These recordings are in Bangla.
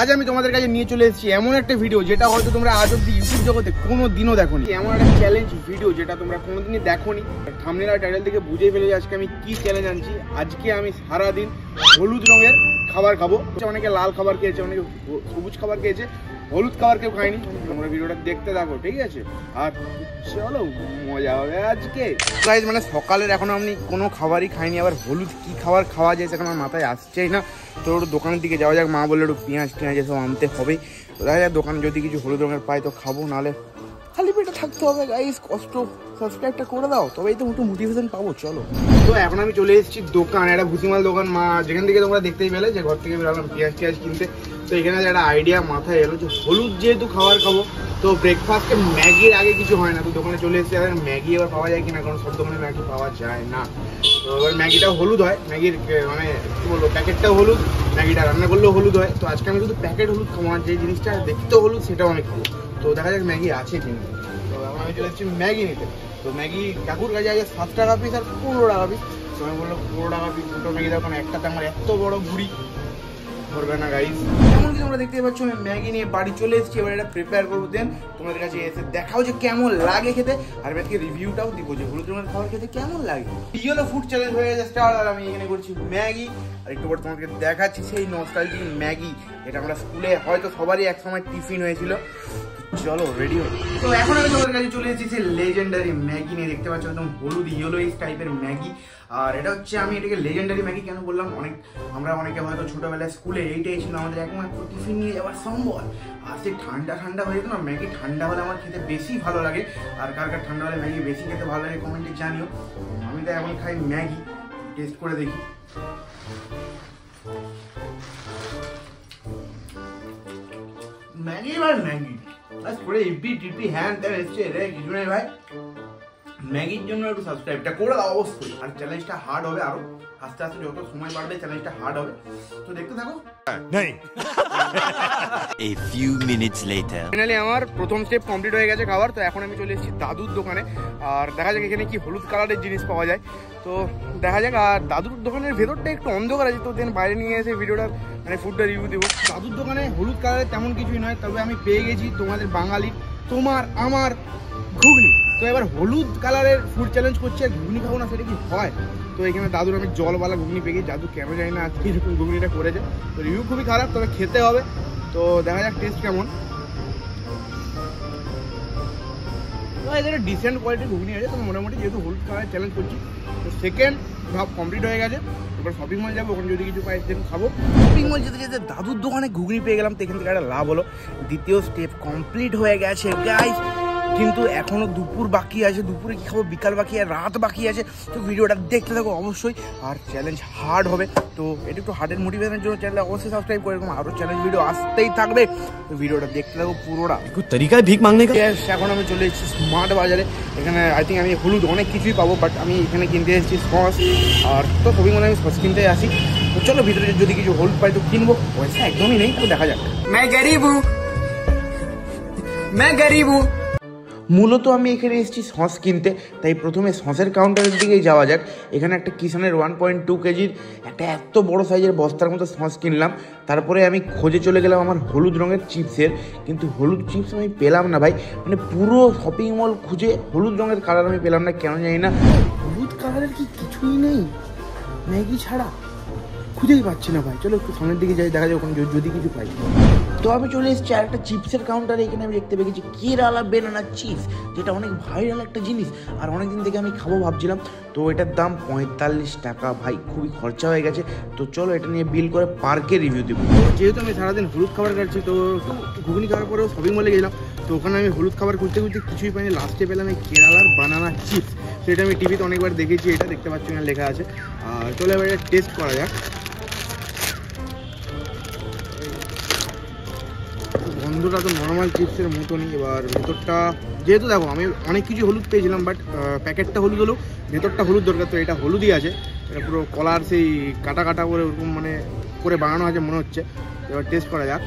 आज আমি তোমাদের কাছে নিয়ে চলে এসেছি এমন একটা ভিডিও যেটা হয়তো তোমরা আজ অবধি ইউটিউব জগতে কোনোদিনও দেখোনি। এমন একটা চ্যালেঞ্জ ভিডিও যেটা তোমরা কোনোদিনই দেখোনি। থাম্বনেল আর টাইটেল থেকে বুঝে ফেলে যে আজকে আমি কি চ্যালেঞ্জ আনছি। আজকে আমি সারা দিন হলুদ রঙের খাবার খাবো। অনেকে লাল খাবার খেয়েছে, অনেকে সবুজ খাবার খেয়েছে, হলুদ খাবার কেউ খায়নি। তোমরা ভিডিওটা দেখতে থাকো, ঠিক আছে? আর চলো, মজা হবে আজকে। গাইস, মানে সকালের এখনো আমি কোনো খাবারই খাইনি, আবার হলুদ কি খাবার খাওয়া যায় সেটা আমার মাথায় আসছেই না। তো একটু দোকানের দিকে যাওয়া যাক। মা বললো একটু পেঁয়াজ টিয়াজ এসব আনতে হবে। তো দেখা যাক, দোকানে যদি কিছু হলুদ রঙের পাই তো খাবো, নাহলে খালি পেটে থাকতে হবে। গাইস, কষ্ট সাবস্ক্রাইবটা করে দাও, তবেই তো একটু মোটিভেশন পাবো। চলো, তো এখন আমি চলে এসেছি দোকান, একটা ভুসিমাল দোকান। মা যেখান থেকে তোমরা দেখতেই পেলে যে ঘর থেকে বেরোলাম পেঁয়াজ টিয়াজ কিনতে। তো এখানে একটা আইডিয়া মাথায় এলো যে হলুদ যেহেতু খাবার খাবো, তো ব্রেকফাস্টে ম্যাগির আগে কিছু হয় না। তো দোকানে চলে এসেছি, আর ম্যাগি এবার পাওয়া যায় কিনা, কারণ সব দোকানে ম্যাগি পাওয়া যায় না। তো এবার ম্যাগিটা হলুদ হয়, ম্যাগির মানে কী বলবো, প্যাকেটটাও হলুদ, ম্যাগিটা রান্না করলেও হলুদ হয়। তো আজকে আমি শুধু প্যাকেট হলুদ খাবো না, যে জিনিসটা দেখতেও হলুদ সেটাও আমি খাবো। তো দেখা যাক ম্যাগি আছে কিনা। তো এখন আমি চলে এসেছি ম্যাগি নিতে। তো ম্যাগি কাকুর কাছে আগে 7 টাকা পিস আর 15 টাকা পিস। তো আমি বললো 15 টাকা পিস দুটো ম্যাগি, তখন একটাতে আমার এত বড় ঘুড়ি ধরবে না। গাইস, এমনকি তোমরা দেখতে পাচ্ছ আমি ম্যাগি নিয়ে বাড়ি চলে এসেছি। এবার এটা প্রিপেয়ার করবো, দেন তোমাদের কাছে এসে দেখাও যে কেমন লাগে খেতে, আর আজকে রিভিউটাও দিব যে হলুদ রঙের খাবার খেতে কেমন লাগে। ইয়েলো ফুড চ্যালেঞ্জ হয়ে গেছে স্টার্ট, আর আমি এখানে করছি ম্যাগি। আর একটু পর তোমাকে দেখাচ্ছি সেই নস্টালজিক ম্যাগি, যেটা আমরা স্কুলে হয়তো সবারই একসময় টিফিন হয়েছিল। চলো রেডি হই। তো এখন আমি তোমাদের কাছে চলে এসেছি সেই লেজেন্ডারি ম্যাগি নিয়ে। দেখতে পাচ্ছ একদম হলুদ ইয়েলোইশ টাইপের ম্যাগি, আর এটা হচ্ছে, আমি এটাকে লেজেন্ডারি ম্যাগি কেন বললাম, আমরা অনেকে হয়তো ছোটোবেলায় স্কুলে এইটাই ছিল আমাদের একমাত্র টিফিন নিয়ে যাওয়ার সম্বল। আর সেই ঠান্ডা হয়ে যেত না, ম্যাগি ঠান্ডা হলে আমার খেতে বেশি ভালো লাগে। আর কার ঠান্ডা হলে ম্যাগি বেশি খেতে ভালো লাগে কমেন্টে জানিও। আমি তো এখন খাই ম্যাগি, টেস্ট করে দেখি। ম্যাগি আর ম্যাগি আজ করে ইপি টিপি হ্যান্ড দেন এসছে রে কিছু নেই ভাই। ম্যাগির জন্য একটু সাবস্ক্রাইবটা করে দাও অবশ্যই। আর চ্যালেঞ্জটা হার্ড হবে, আরো আস্তে আস্তে যত সময় বাড়বে চ্যালেঞ্জটা হার্ড হবে, তো দেখতে থাকো। A few minutes later finally আমার প্রথম স্টেপ কমপ্লিট হয়ে গেছে খাবার। তো এখন আমি চলে এসেছি দাদুর দোকানে, আর দেখা যাক এখানে কি হলুদ কালারের জিনিস পাওয়া যায়। তো দেখা যাক। আর দাদুর দোকানের ভেতরটা একটু অন্ধকার আছে, তো দেন বাইরে নিয়ে এসে ভিডিওটা মানে ফুডটা রিভিউ দেবো। দাদুর দোকানে হলুদ কালারের তেমন কিছুই নয়, তবে আমি পেয়ে গেছি তোমাদের বাঙালি, তোমার আমার ঘুগনি। তো এবার হলুদ কালারের ফুড চ্যালেঞ্জ করছি, আর ঘুগনি খাবো না সেটা কি হয়। তো এখানে দাদুর আমি জলওয়ালা ঘুগনি পেয়ে গেছি। দাদু কেন জানি না আজকে এরকম ঘুগনিটা করেছে। তো রিভিউ খুবই খারাপ, তবে খেতে হবে। তো দেখা যাক টেস্ট কেমন। এটা ডিসেন্ট কোয়ালিটির ঘুগনি আছে। তো মোটামুটি যেহেতু হলুদ কালারের চ্যালেঞ্জ করছি, তো সেকেন্ড ধাপ কমপ্লিট হয়ে গেছে। এবার শপিং মল যাবো, ওখানে যদি কিছু পাই সেখানে খাবো। শপিং মল যেতে যেতে দাদুর দোকানে ঘুগনি পেয়ে গেলাম, তো এখান থেকে একটা লাভ হলো। দ্বিতীয় স্টেপ কমপ্লিট হয়ে গেছে গাইস, কিন্তু এখনও দুপুর বাকি আছে। দুপুরে কী খাবো, বিকাল বাকি আর রাত বাকি আছে। তো ভিডিওটা দেখতে থাকো অবশ্যই। আর চ্যালেঞ্জ হার্ড হবে, তো এটা একটু হার্ডের মোটিভেশনের জন্য চ্যানেলটা অবশ্যই সাবস্ক্রাইব করে এরকম আরও চ্যালেঞ্জ ভিডিও আসতেই থাকবে। তো ভিডিওটা দেখতে থাকো পুরোটা। তরিকায় ভিক মাংনে। এখন আমি চলে এসেছি স্মার্ট বাজারে। এখানে আই থিঙ্ক আমি হলুদ অনেক কিছুই পাবো, বাট আমি এখানে কিনতে এসেছি সস। আর তো সবই মানে আমি সস কিনতে আসি। তো চলো, ভিতরে যদি কিছু হলুদ পাই তো কিনবো, পয়সা একদমই নেই, তো দেখা যাক। মে গরিব হু। মূলত আমি এখানে এসেছি সস কিনতে, তাই প্রথমে সসের কাউন্টারের দিকেই যাওয়া যাক। এখানে একটা কিষানের 1.2 কেজির একটা এত বড় সাইজের বস্তার মতো সস কিনলাম। তারপরে আমি খোঁজে চলে গেলাম আমার হলুদ রঙের চিপসের, কিন্তু হলুদ চিপস আমি পেলাম না ভাই। মানে পুরো শপিং মল খুঁজে হলুদ রঙের কালার আমি পেলাম না, কেন জানি না। হলুদ কালারের কি কিছুই নেই ম্যাগি ছাড়া, খুঁজেই পাচ্ছি না ভাই। চলো একটু সামনের দিকে যাই, দেখা যায় ওখানে যদি কিছু পাই। তো আমি চলে এসেছি আর একটা চিপসের কাউন্টারে। এখানে আমি দেখতে পেয়েছি কেরালা বেনানা চিপস, যেটা অনেক ভাইরাল একটা জিনিস, আর অনেক দিন থেকে আমি খাবো ভাবছিলাম। তো এটার দাম 45 টাকা ভাই, খুবই খরচা হয়ে গেছে। তো চলো এটা নিয়ে বিল করে পার্কে রিভিউ দেবো। যেহেতু আমি সারাদিন হলুদ খাবার খাচ্ছি, তো ঘুগনি খাওয়ার পরেও শপিং মলে গেলাম। তো ওখানে আমি হলুদ খাবার খুঁজতে কিছুই পাইনি। লাস্টে পেলাম এই কেরালার বানানা চিপস, সেটা আমি টিভিতে অনেকবার দেখেছি। এটা দেখতে পাচ্ছি না লেখা আছে। আর চলো এবার এটা টেস্ট করা যাক। গন্ধটা তো নর্মাল চিপসের মতনই। এবার ভেতরটা যেহেতু দেখো আমি অনেক কিছু হলুদ পেয়েছিলাম, বাট প্যাকেটটা হলুদ হলো, ভেতরটা হলুদ দরকার। তো এটা হলুদই আছে, এটা পুরো কলার সেই কাটা করে ওরকম মানে করে বানানো আছে মনে হচ্ছে। এবার টেস্ট করা যাক।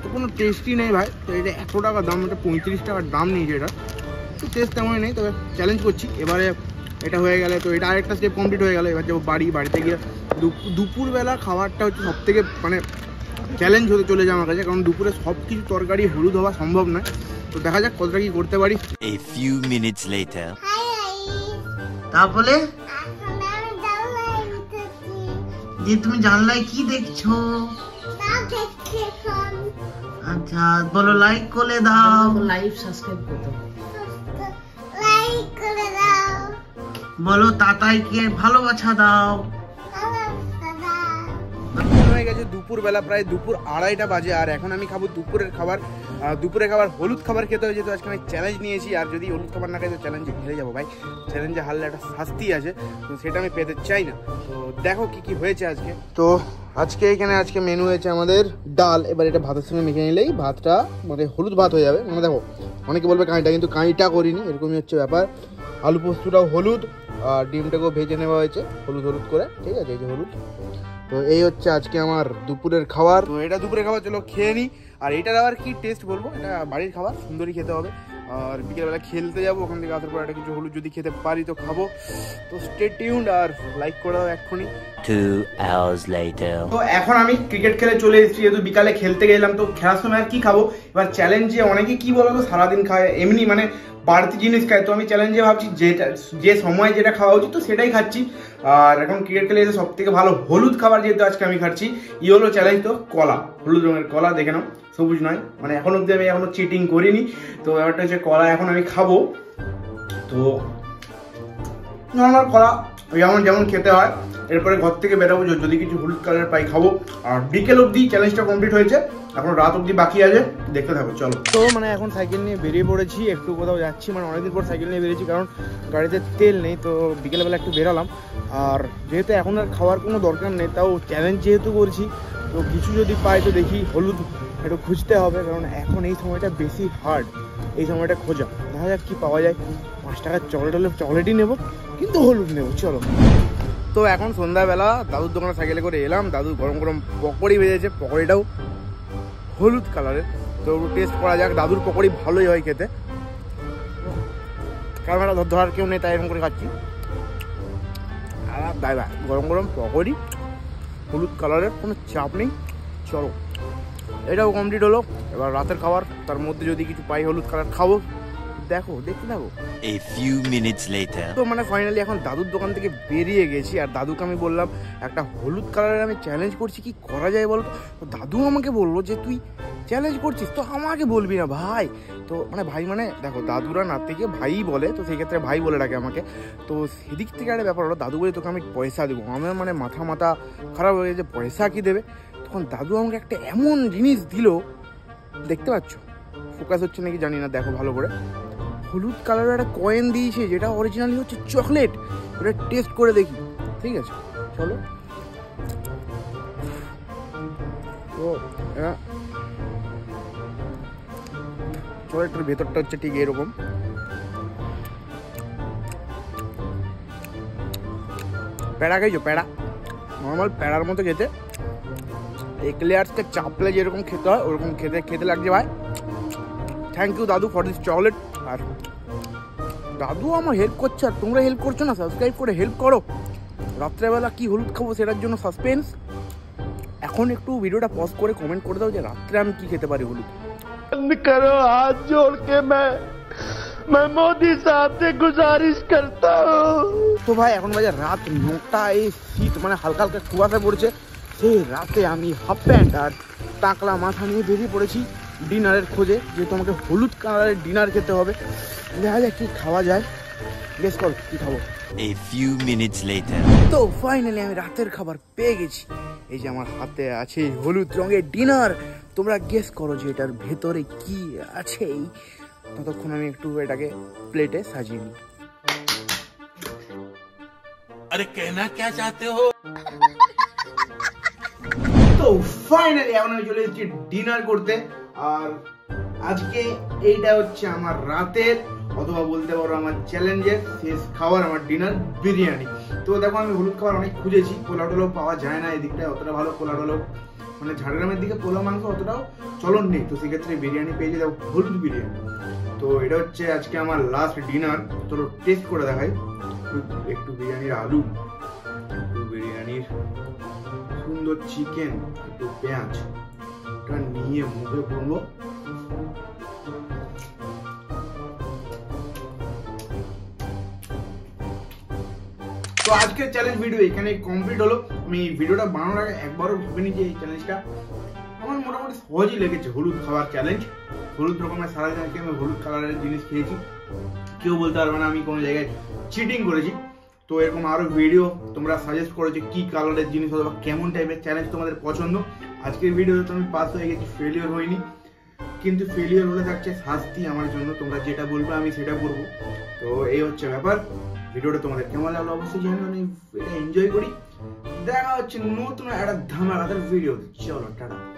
তো কোনো টেস্টই নেই ভাই। তো এটা 100 টাকা দাম, এটা 35 টাকার দাম নিয়েছে। এটা তো টেস্ট তেমনই নেই, তবে চ্যালেঞ্জ করছি। এবারে এটা হয়ে গেলে তো এটা আরেকটা স্টেপ কমপ্লিট হয়ে গেল। এবার যাবো বাড়ি, বাড়িতে গিয়ে দুপুরবেলা খাবারটা হচ্ছে সব থেকে মানে চ্যালেঞ্জ হতে চলে যায় আমার কাছে, কারণ দুপুরে সব কিছু তরকারি হলুদ হওয়া সম্ভব নয়। তো দেখা যাক কতটা কি করতে পারি। A few minutes later. তাহলে যে তুমি জানলায় কি দেখছো? আচ্ছা বলো, লাইক করে দাও, লাইক সাবস্ক্রাইব করে দাও, লাইক করে দাও, বলো তাতাইকে ভালোবাসা দাও। হয়ে গেছে দুপুরবেলা, প্রায় দুপুর আড়াইটা বাজে, আর এখন আমি খাবো দুপুরের খাবার। দুপুরের খাবার হলুদ খাবার খেতে হয়, যেহেতু আজকে আমি চ্যালেঞ্জ নিয়েছি, আর যদি হলুদ খাবার না খাই তো চ্যালেঞ্জে ঘিরে যাবো ভাই। চ্যালেঞ্জে হারলে একটা শাস্তি আছে, তো সেটা আমি পেতে চাই না। তো দেখো কি কি হয়েছে আজকে। তো আজকে এখানে আজকে মেনু হয়েছে আমাদের ডাল। এবার এটা ভাতের সঙ্গে মেখে নিলেই ভাতটা মানে হলুদ ভাত হয়ে যাবে। মানে দেখো অনেকে বলবে কাঁইটা, কিন্তু কাঁইটা করিনি, এরকমই হচ্ছে ব্যাপার। আলু পোস্তটাও হলুদ, আর ডিমটাকেও ভেজে নেওয়া হয়েছে হলুদ হলুদ করে, ঠিক আছে, এই যে হলুদ। তো এই হচ্ছে আজকে আমার দুপুরের খাবার। তো এটা দুপুরের খাবার, চলো খেয়ে নিই। আর এটার আবার কি টেস্ট বলবো, এটা বাড়ির খাবার, সুন্দরই খেতে হবে। আর বিকেলবেলা খেলতে যাবো, ওখান থেকে আসার পর একটা কিছু হলুদ যদি খেতে পারি তো খাবো। তো স্টে টিউনড আর লাইক করে দাও এক্ষুনি। 2 hours later. তো এখন আমি ক্রিকেট খেলে চলে এসেছি, যেহেতু বিকালে খেলতে গেলাম। তো খেলার সময় আর কি খাবো, এবার চ্যালেঞ্জে অনেকে কি বলতো সারাদিন খায় এমনি মানে বাড়তি জিনিস খায়। তো আমি চ্যালেঞ্জে ভাবছি যেটা যে সময় যেটা খাওয়া উচিত তো সেটাই খাচ্ছি। আর এখন ক্রিকেট খেলে এসে সব থেকে ভালো হলুদ খাবার যেহেতু আজকে আমি খাচ্ছি, ই হলো চ্যালেঞ্জ। তো কলা, হলুদ রঙের কলা, দেখে নাও, সবুজ নয়, মানে এখন অবধি আমি এখনো চিটিং করিনি। তো ব্যাপারটা হচ্ছে কলা এখন আমি খাবো। তো নর্মাল কলা যেমন যেমন খেতে হয়। এরপরে ঘর থেকে বেরোবো, যদি কিছু হলুদ কালার পাই খাবো। আর বিকেল অবধি চ্যালেঞ্জটা কমপ্লিট হয়েছে, এখন রাত অবধি বাকি আছে, দেখতে থাকো চলো। তো মানে এখন সাইকেল নিয়ে বেরিয়ে পড়েছি, একটু কোথাও যাচ্ছি, মানে অনেকদিন পর সাইকেল নিয়ে বেরিয়েছি, কারণ গাড়িতে তেল নেই। তো বিকেলবেলা একটু বেরোলাম, আর যেহেতু এখন আর খাওয়ার কোনো দরকার নেই, তাও চ্যালেঞ্জ যেহেতু করছি তো কিছু যদি পাই তো দেখি হলুদ একটু খুঁজতে হবে, কারণ এখন এই সময়টা বেশি হার্ড, এই সময়টা খোঁজা। দেখা যাক কী পাওয়া যায়। 5 টাকার চকলেট হলে চকলেটই নেবো, কিন্তু হলুদ নেবো, চলো। তো এখন সন্ধ্যাবেলা দাদুর দোকানে সাইকেলে করে এলাম, দাদু গরম গরম পকোড়ি ভেজেছে, পকোড়িটাও হলুদ কালারের। তো টেস্ট করা যাক, দাদুর পকোড়ি ভালোই হয় খেতে, কারণ এটা ধরার কেউ নেই, তাই এরকম করে খাচ্ছি। আর দাদা গরম গরম পকোড়ি হলুদ কালারের, কোনো চাপ নেই, চলো। এটাও কমপ্লিট হলো, এবার রাতের খাবার, তার মধ্যে যদি কিছু পাই হলুদ কালার খাবো, দেখো দেখতে থাকো। A few minutes later. তো মানে ফাইনালি এখন দাদুর দোকান থেকে বেরিয়ে গেছি, আর দাদুকে আমি বললাম একটা হলুদ কালারের আমি চ্যালেঞ্জ করছি, কি করা যায় বলো। তো দাদু আমাকে বললো যে তুই চ্যালেঞ্জ করছিস তো আমাকে বলবি না ভাই। তো মানে ভাই মানে দেখো দাদুরা নাত থেকে ভাই বলে, তো সেক্ষেত্রে ভাই বলে ডাকে আমাকে। তো সেদিক থেকে একটা ব্যাপার হলো, দাদু বলে তোকে আমি পয়সা দেবো। আমার মানে মাথা খারাপ হয়ে গেছে, পয়সা কি দেবে। তখন দাদু আমাকে একটা এমন জিনিস দিল, দেখতে পাচ্ছ, ফোকাস হচ্ছে নাকি জানি না, দেখো ভালো করে, হলুদ কালারের একটা কয়েন দিয়েছে, যেটা অরিজিনালি হচ্ছে চকলেট। ওটা টেস্ট করে দেখি, ঠিক আছে চলো। তো চকলেটের ভেতরটা হচ্ছে ঠিক এরকম, প্যাড়া খাইছো, প্যাড়া নর্মাল প্যাড়ার মতো খেতে, এক্লেয়ার্সকে চাপলে যেরকম খেতে হয় ওরকম খেতে খেতে লাগছে ভাই। থ্যাংক ইউ দাদু ফর দিস চকলেট। আর দাদু আমার হেল্প করছে, আর তোমরা হেল্প করছো না, সাবস্ক্রাইব করে হেল্প করো। রাত্রেবেলা কি হলুদ খাবো সেটার জন্য সাসপেন্স। এখন একটু ভিডিওটা পজ করে কমেন্ট করে দাও যে রাত্রে আমি কি খেতে পারি হলুদ। করো হাত জোড় কে मैं मोदी साहब से गुजारिश करता हूं। তো ভাই এখন বাজে রাত 9টা, এই শীত মানে হালকা হালকা কুয়াশা পড়ছে। সেই রাতে আমি হাফ প্যান্ট আর টাকলা মাথা নিয়ে বেরিয়ে পড়েছি ডিনারের খোঁজে, যেহেতু আমাকে হলুদ কালারের ডিনার খেতে হবে। দেখা যাক কি খাওয়া যায়, গেস কর কি খাবো। A few minutes later. তো ফাইনালি আমি রাতের খাবার পেয়ে গেছি, এই যে আমার হাতে আছে হলুদ রঙের ডিনার। তোমরা গেস করো যে এটার ভেতরে কি আছে। ততক্ষণ আমি একটু এটাকে প্লেটে সাজিয়ে নিই। আরে কেনা কে চাতে হো। তো ফাইনালি এখন আমি চলে এসেছি ডিনার করতে, আর আজকে এইটা হচ্ছে আমার রাতের, অথবা বলতে পারো আমার চ্যালেঞ্জের শেষ খাবার, আমার ডিনার বিরিয়ানি। তো দেখো আমি হলুদ খাবার অনেক খুঁজেছি, পোলা টোলাও পাওয়া যায় না এদিকটায় অতটা ভালো, পোলা টোলাও মানে ঝাড়গ্রামের দিকে পোলা মাংস অতটাও চলন নেই। তো সেক্ষেত্রে বিরিয়ানি পেয়েছি, দেখো হলুদ বিরিয়ানি। তো এটা হচ্ছে আজকে আমার লাস্ট ডিনার, চলো টেস্ট করে দেখাই। একটু বিরিয়ানির আলু, একটু বিরিয়ানির সুন্দর চিকেন, একটু পেঁয়াজ নিয়ে মুখে পড়লো। তো আজকের চ্যালেঞ্জ ভিডিও এখানে কমপ্লিট হলো। আমি ভিডিওটা বানানোর আগে একবারও ভাবিনি যে এই চ্যালেঞ্জটা আমার মোটামুটি সহজই লেগেছে। হলুদ খাবার চ্যালেঞ্জ, হলুদ রকমের সারা জায়গাকে আমি হলুদ কালারের জিনিস খেয়েছি, কেউ বলতে পারবে না আমি কোনো জায়গায় চিটিং করেছি। তো এরকম আরও ভিডিও তোমরা সাজেস্ট করো যে কী কালারের জিনিস অথবা কেমন টাইপের চ্যালেঞ্জ তোমাদের পছন্দ। আজকের ভিডিওতে তো আমি পাস হয়ে গেছি, ফেলিওর হইনি, কিন্তু ফেলিওর হলে থাকছে শাস্তি আমার জন্য। তোমরা যেটা বলবে আমি সেটা করবো। তো এই হচ্ছে ব্যাপার। ভিডিওটা তোমাদের কেমন লাগলো অবশ্যই জানিও, আমি এটা এনজয় করি। দেখা হচ্ছে নতুন একটা ধামাকাদার ভিডিও। চলো টাটা।